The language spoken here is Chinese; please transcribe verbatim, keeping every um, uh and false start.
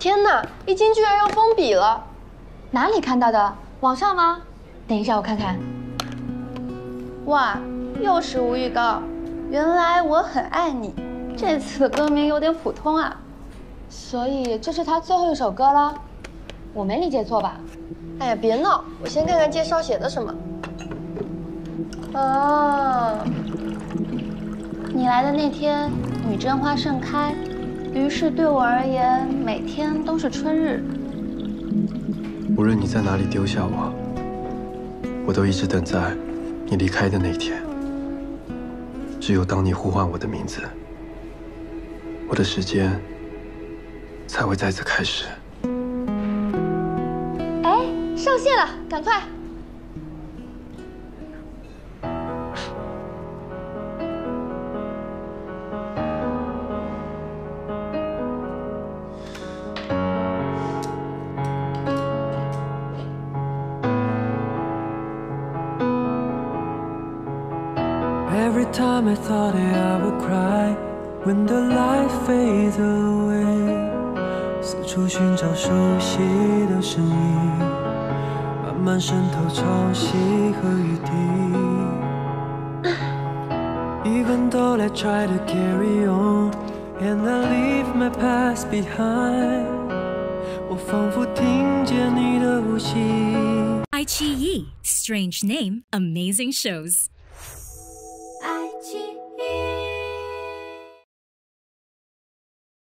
天哪，一金居然要封笔了！哪里看到的？网上吗？等一下，我看看。哇，又是无预告。原来我很爱你，这次的歌名有点普通啊。所以这是他最后一首歌了？我没理解错吧？哎呀，别闹！我先看看介绍写的什么。 哦，你来的那天，女真花盛开，于是对我而言，每天都是春日。无论你在哪里丢下我，我都一直等在你离开的那一天。只有当你呼唤我的名字，我的时间才会再次开始。哎，上线了，赶快！ I thought I would cry when the light fades away。 四处寻找熟悉的声音，慢慢渗透潮汐和雨滴。Even though I try to carry on and I leave my past behind， 我仿佛听见你的呼吸。爱奇艺 ，Strange Name，Amazing Shows。